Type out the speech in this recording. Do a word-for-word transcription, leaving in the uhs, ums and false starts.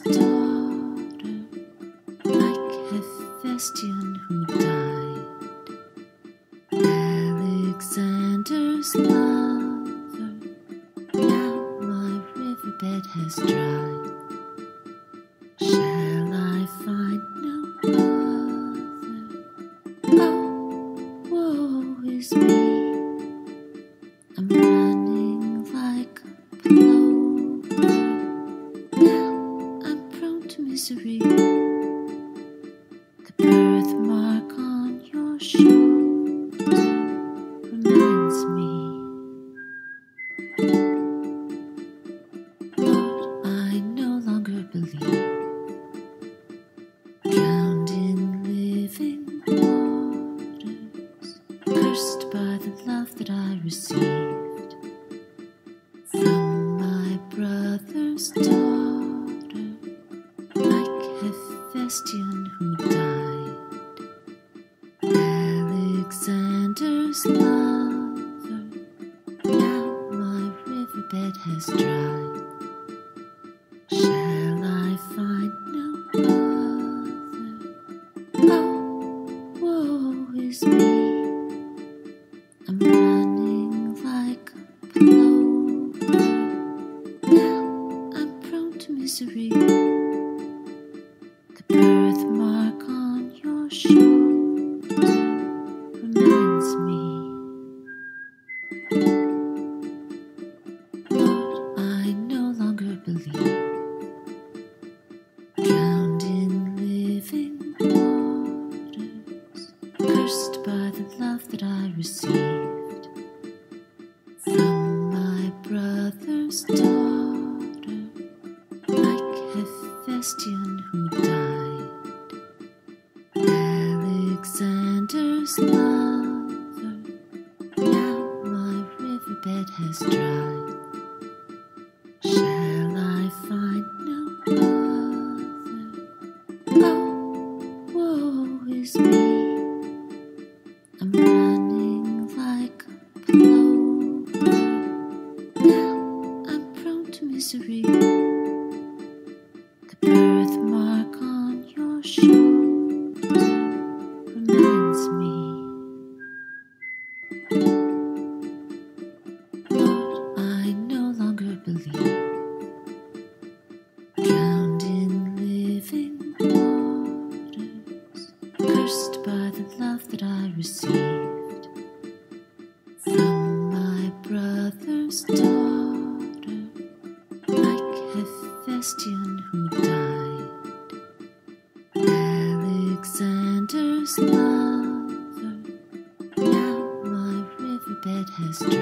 daughter, like Hephaestion who died, Alexander's lover. Now my riverbed has dried. Shall I find no other? Oh, woe is me! I'm running like a plover. Now I'm prone to misery. The birthmark on your shoulder reminds me. Lord, I no longer believe. Drowned in living waters, cursed by the love that I received from my brother's daughter, like Hephaestion who died, Alexander's lover. Now my riverbed has dried. Shall I find no other? I'm running like a plover. Now I'm prone to misery. The birthmark on your shoulder reminds me. Lord, I no longer believe. Drowned in living waters, cursed by the love that I received from my brother's daughter, like Hephaestion who died, Alexander's lover. Now my riverbed has dried. Shall I find no other? Oh, woe is me! I'm running like a plover. Now I'm prone to misery. The birthmark on your shoulder reminds me. Lord, I no longer believe. Drowned in living waters, cursed by the love that I received from my brother's daughter, like Hephaestion who died, Alexander's lover. Now my riverbed has dried.